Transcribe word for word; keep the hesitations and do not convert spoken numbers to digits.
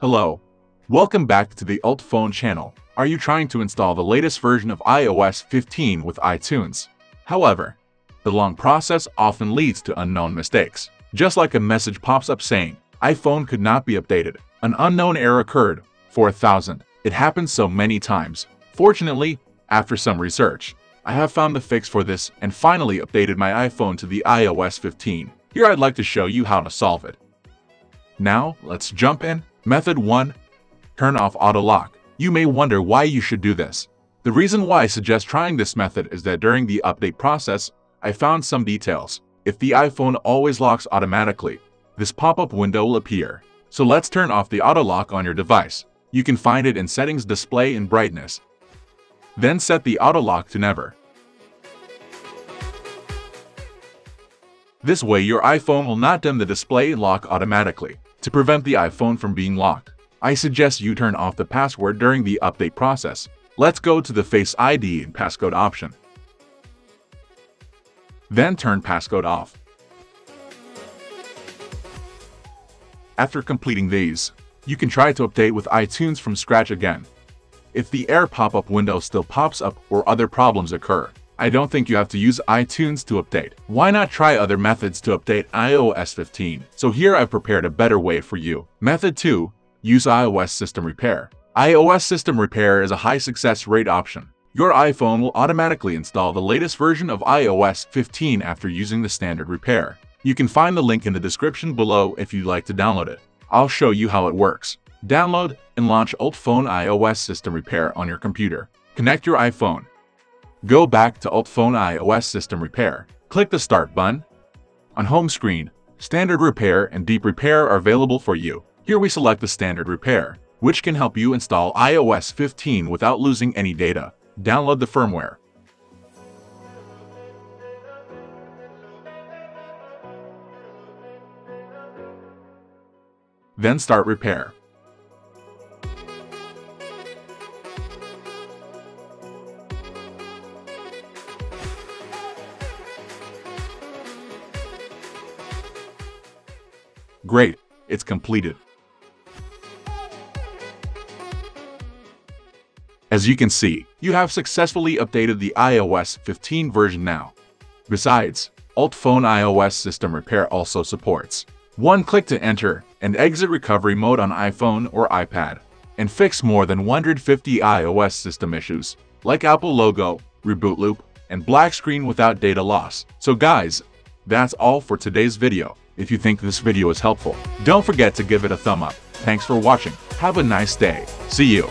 Hello. Welcome back to the UltFone channel. Are you trying to install the latest version of i O S fifteen with iTunes? However, the long process often leads to unknown mistakes. Just like a message pops up saying, iPhone could not be updated. An unknown error occurred. four thousand. It happens so many times. Fortunately, after some research, I have found the fix for this and finally updated my iPhone to the i O S fifteen. Here I'd like to show you how to solve it. Now, let's jump in. Method one. Turn off auto lock. You may wonder why you should do this. The reason why I suggest trying this method is that during the update process, I found some details. If the iPhone always locks automatically, this pop-up window will appear. So let's turn off the auto lock on your device. You can find it in Settings, Display and Brightness. Then set the auto lock to never. This way your iPhone will not dim the display lock automatically. To prevent the iPhone from being locked, I suggest you turn off the password during the update process. Let's go to the Face I D and passcode option. Then turn passcode off. After completing these, you can try to update with iTunes from scratch again. If the error pop-up window still pops up or other problems occur, I don't think you have to use iTunes to update. Why not try other methods to update i O S fifteen? So here I've prepared a better way for you. Method two. Use iOS System Repair. iOS System Repair is a high success rate option. Your iPhone will automatically install the latest version of i O S fifteen after using the standard repair. You can find the link in the description below if you'd like to download it. I'll show you how it works. Download and launch UltFone iOS System Repair on your computer. Connect your iPhone. Go back to UltFone iOS System Repair. Click the Start button. On home screen, Standard Repair and Deep Repair are available for you. Here we select the Standard Repair, which can help you install i O S fifteen without losing any data. Download the firmware. Then start repair. Great, it's completed. As you can see, you have successfully updated the i O S fifteen version now. Besides, UltFone iOS System Repair also supports one click to enter and exit recovery mode on iPhone or iPad, and fix more than one hundred fifty iOS system issues, like Apple logo, reboot loop, and black screen without data loss. So guys, that's all for today's video. If you think this video is helpful, don't forget to give it a thumb up. Thanks for watching. Have a nice day. See you.